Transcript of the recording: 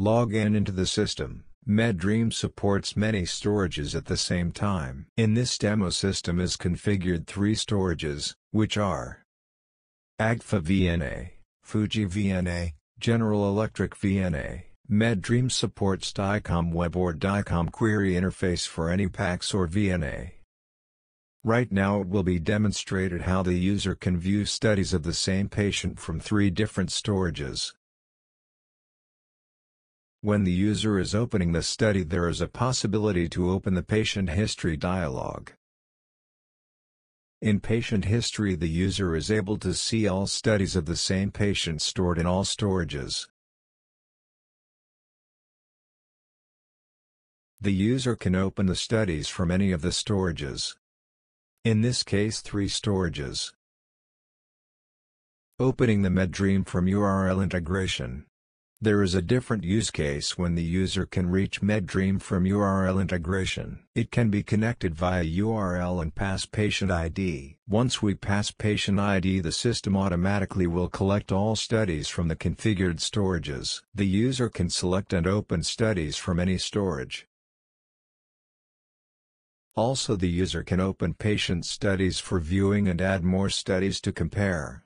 Log in into the system. MedDream supports many storages at the same time. In this demo, system is configured 3 storages, which are Agfa VNA, Fuji VNA, General Electric VNA. MedDream supports DICOM web or DICOM query interface for any PACS or VNA. Right now it will be demonstrated how the user can view studies of the same patient from 3 different storages. When the user is opening the study, there is a possibility to open the patient history dialog. In patient history, the user is able to see all studies of the same patient stored in all storages. The user can open the studies from any of the storages. In this case, 3 storages. Opening the MedDream from URL integration. There is a different use case when the user can reach MedDream from URL integration. It can be connected via URL and pass patient ID. Once we pass patient ID, the system automatically will collect all studies from the configured storages. The user can select and open studies from any storage. Also, the user can open patient studies for viewing and add more studies to compare.